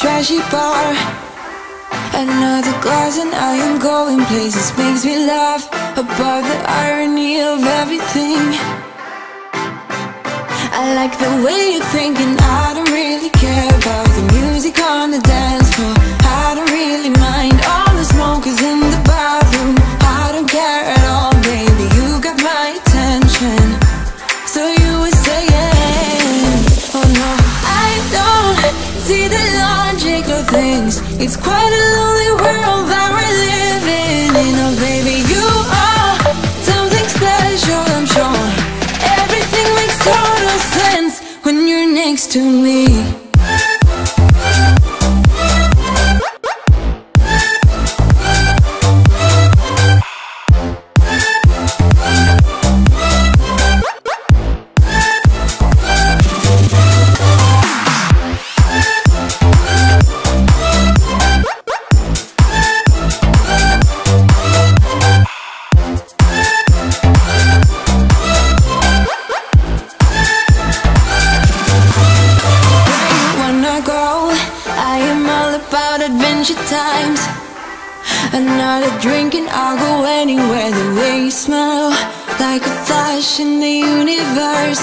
Trashy bar, another glass and I am going places. Makes me laugh about the irony of everything. I like the way you're thinking. I don't really care about the music on the dance floor. I don't really mind all the smokers in the bathroom. I don't care at all, baby, you got my attention. So you were saying, oh no, I don't see the love things. It's quite a lonely world that we're living in. Oh baby, you are something special, I'm sure. Everything makes total sense when you're next to me. Another drink and I'll go anywhere. The way you smile, like a flash in the universe.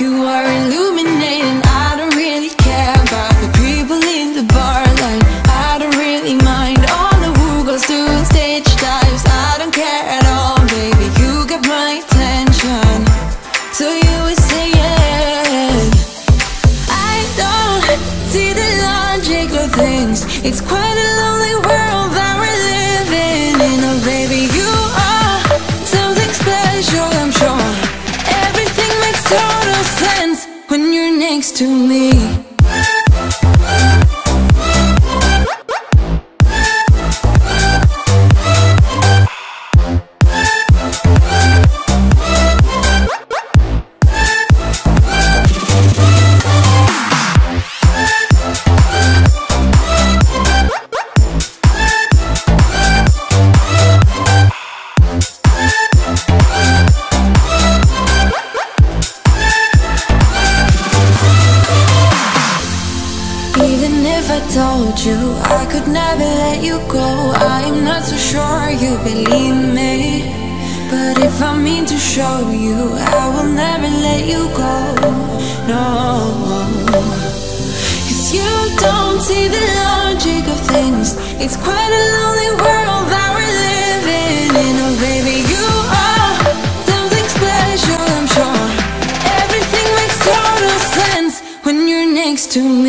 You are illuminating. I don't really care about the people in the bar. Like, I don't really mind all the who goes doing stage dives. I don't care at all, baby, you got my attention. So you would say yeah. I don't see the logic of things. It's quite a lonely world that we're living in. Oh baby, you are something special, I'm sure. Everything makes total sense when you're next to me. You, I could never let you go. I am not so sure you believe me, but if I mean to show you, I will never let you go. No, 'cause you don't see the logic of things. It's quite a lonely world that we're living in. Oh baby, you are something special, I'm sure. Everything makes total sense when you're next to me.